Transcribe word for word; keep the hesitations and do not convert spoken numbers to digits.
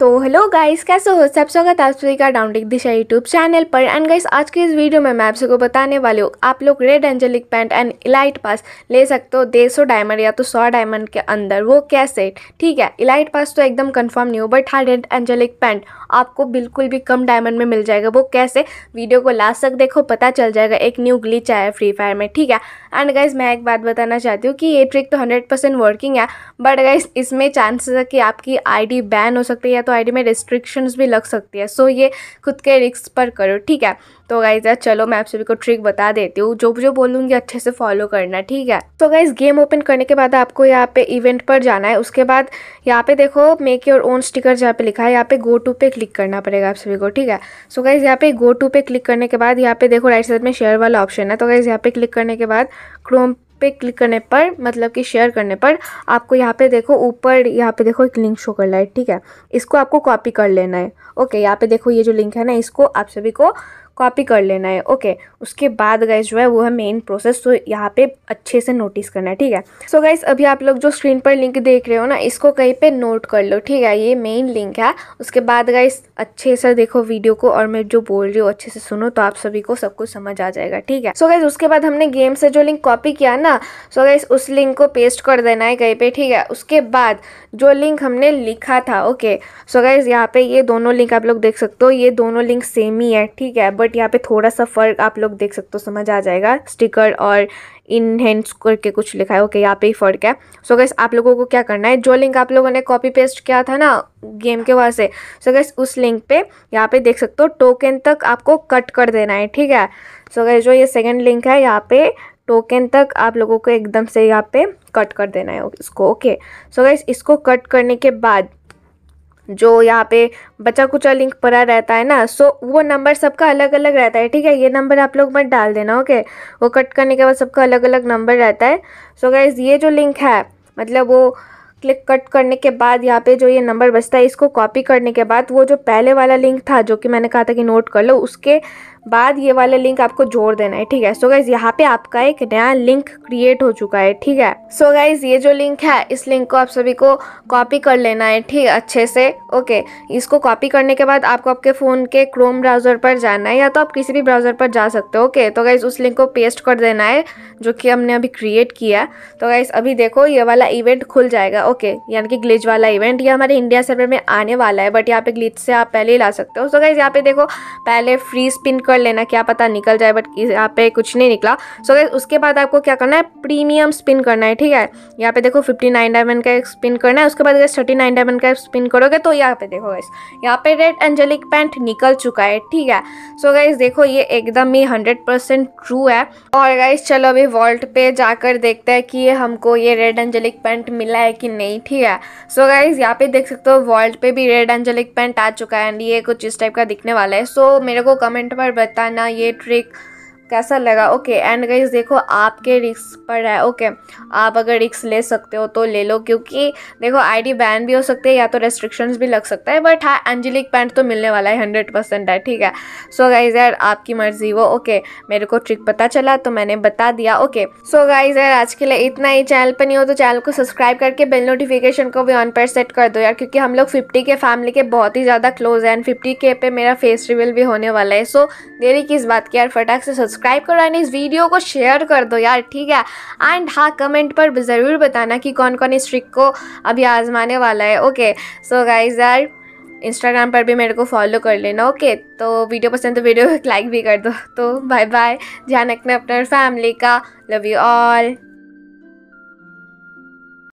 तो hello guys, कैसे हो सब? स्वागत है आप सभी का डाउनटेक दिशा यूट्यूब चैनल पर। एंड गाइस, आज के इस वीडियो में मैं आप सबको बताने वाली हूँ आप लोग red angelic pant and elite pass ले सकते हो डेढ़ सौ डायमंड या तो सौ डायमंड के अंदर, वो कैसे? ठीक है, इलाइट पास तो एकदम कंफर्म नहीं हो, बट हाँ रेड एंजेलिक पैंट आपको बिल्कुल भी कम डायमंड में मिल जाएगा। वो कैसे? वीडियो को लास्ट तक देखो, पता चल जाएगा। एक न्यू ग्लिच आया फ्री फायर में, ठीक है। एंड गाइस, मैं एक बात बताना चाहती हूँ कि ये ट्रिक तो हंड्रेड परसेंट वर्किंग है, बट गाइस इसमें चांसेस है कि आपकी आई डी बैन हो सकती है, तो आईडी में रिस्ट्रिक्शंस भी लग सकती है। सो so, ये खुद के रिस्क पर करो, ठीक है। तो गाइज यार, चलो मैं आप सभी को ट्रिक बता देती हूँ, जो जो बोलूँगी अच्छे से फॉलो करना, ठीक है। तो गाइज, गेम ओपन करने के बाद आपको यहाँ पे इवेंट पर जाना है। उसके बाद यहाँ पे देखो मेक योर ओन स्टिकर जहाँ पे लिखा है, यहाँ पे गो टू पे क्लिक करना पड़ेगा आप सभी को, ठीक है। सो गाइज, यहाँ पे गो टू पे क्लिक करने के बाद यहाँ पे देखो राइट साइड में शेयर वाला ऑप्शन है। तो गाइज, यहाँ पे क्लिक करने के बाद क्रोम पे क्लिक करने पर, मतलब कि शेयर करने पर आपको यहाँ पे देखो ऊपर यहाँ पे देखो एक लिंक शो कर रहा है, ठीक है। इसको आपको कॉपी कर लेना है। ओके, यहाँ पे देखो ये जो लिंक है ना, इसको आप सभी को कॉपी कर लेना है। ओके, उसके बाद गाइस जो है वो है मेन प्रोसेस, तो यहाँ पे अच्छे से नोटिस करना है, ठीक है। सो so गाइस, अभी आप लोग जो स्क्रीन पर लिंक देख रहे हो ना, इसको कहीं पे नोट कर लो, ठीक है। ये मेन लिंक है। उसके बाद गाइस अच्छे से देखो वीडियो को, और मैं जो बोल रही हूँ अच्छे से सुनो, तो आप सभी को सब कुछ समझ आ जाएगा, ठीक है। सो so गाइस, उसके बाद हमने गेम से जो लिंक कॉपी किया ना, सो so गाइस उस लिंक को पेस्ट कर देना है कहीं पे, ठीक है। उसके बाद जो लिंक हमने लिखा था, ओके। सो गाइस, यहाँ पे ये दोनों लिंक आप लोग देख सकते हो, ये दोनों लिंक सेम ही है, ठीक है। यहाँ पे थोड़ा सा फर्क आप लोग देख सकते हो, समझ आ जाएगा। स्टिकर और इनहेंस करके कुछ लिखा है, ओके, यहाँ पे ही फर्क है। सो गाइस, आप लोगों को क्या करना है, जो लिंक आप लोगों ने कॉपी पेस्ट किया था ना गेम के वहाँ से, सो गाइस उस लिंक पे यहाँ पे देख सकते हो टोकन तक आपको कट कर देना है, ठीक है। सो गाइस, जो ये सेकंड लिंक है यहाँ पे टोकन तक आप लोगों को एकदम से यहाँ पे कट कर देना है इसको, ओके। सो गाइस, इसको कट करने के बाद जो यहाँ पे बचा कुचा लिंक पड़ा रहता है ना, सो वो नंबर सबका अलग अलग रहता है, ठीक है। ये नंबर आप लोग मत डाल देना, ओके। वो कट करने के बाद सबका अलग अलग नंबर रहता है। सो गाइस, ये जो लिंक है, मतलब वो क्लिक कट करने के बाद यहाँ पे जो ये नंबर बचता है, इसको कॉपी करने के बाद वो जो पहले वाला लिंक था, जो कि मैंने कहा था कि नोट कर लो, उसके बाद ये वाला लिंक आपको जोड़ देना है, ठीक है। सो गाइज, यहाँ पे आपका एक नया लिंक क्रिएट हो चुका है, ठीक है। सो गाइज, ये जो लिंक है, इस लिंक को आप सभी को कॉपी कर लेना है, ठीक है, अच्छे से, ओके। इसको कॉपी करने के बाद आपको आपके फ़ोन के क्रोम ब्राउज़र पर जाना है, या तो आप किसी भी ब्राउज़र पर जा सकते हो, ओके। तो गाइज, उस लिंक को पेस्ट कर देना है जो कि हमने अभी क्रिएट किया। तो गाइज, अभी देखो ये वाला इवेंट खुल जाएगा, ओके, यानी कि ग्लिच वाला इवेंट। ये हमारे इंडिया सर्वर में आने वाला है, बट यहाँ पे ग्लिच से आप पहले ही ला सकते हो। सो गाइज, यहाँ पे देखो पहले फ्री स्पिन कर लेना, क्या पता निकल जाए, बट यहाँ पे कुछ नहीं निकला। सो गाइज, उसके बाद आपको क्या करना है, प्रीमियम स्पिन करना है, ठीक है। यहाँ पे देखो फिफ्टी नाइन डायमंड का स्पिन करना है। उसके बाद गाइज थर्टी नाइन डायमंड का स्पिन करोगे तो यहाँ पे देखो गाइज, यहाँ पे रेड एंजेलिक पैंट निकल चुका है, ठीक है। सो गाइज, देखो ये एकदम ही हंड्रेड परसेंट ट्रू है। और गाइज, चलो अभी वॉल्ट पे जाकर देखते हैं कि ये हमको ये रेड एंजेलिक पैंट मिला है कि नहीं, ठीक है। सो गाइज, यहाँ पे देख सकते हो वॉल्ट पे भी रेड एंजेलिक पैंट आ चुका है, एंड ये कुछ इस टाइप का दिखने वाला है। सो so, मेरे को कमेंट पर बताना ये ट्रिक कैसा लगा, ओके। एंड गाइज, देखो आपके रिस्क पर है, ओके। आप अगर रिस्क ले सकते हो तो ले लो, क्योंकि देखो आईडी बैन भी हो सकती है, या तो रेस्ट्रिक्शंस भी लग सकता है, बट हाँ एंजेलिक पैंट तो मिलने वाला है, हंड्रेड परसेंट है, ठीक है। सो गाइज यार, आपकी मर्जी वो, ओके। मेरे को ट्रिक पता चला तो मैंने बता दिया, ओके। सो गाइज यार, आज के लिए इतना ही। चैनल पर नहीं हो तो चैनल को सब्सक्राइब करके बेल नोटिफिकेशन को भी ऑन पर सेट कर दो यार, क्योंकि हम लोग फिफ्टी के फैमिली के बहुत ही ज़्यादा क्लोज है, एंड फिफ्टी के पे मेरा फेस रिवील भी होने वाला है। सो देरी की इस बात की यार, फटाक से सब्सक्राइब करो एंड इस वीडियो को शेयर कर दो यार, ठीक है। एंड हाँ, कमेंट पर ज़रूर बताना कि कौन कौन इस ट्रिक को अभी आजमाने वाला है, ओके। सो गाइज यार, इंस्टाग्राम पर भी मेरे को फॉलो कर लेना, ओके। तो वीडियो पसंद तो वीडियो को लाइक भी कर दो। तो बाय बाय, ध्यान रखना अपना और फैमिली का, लव यू ऑल।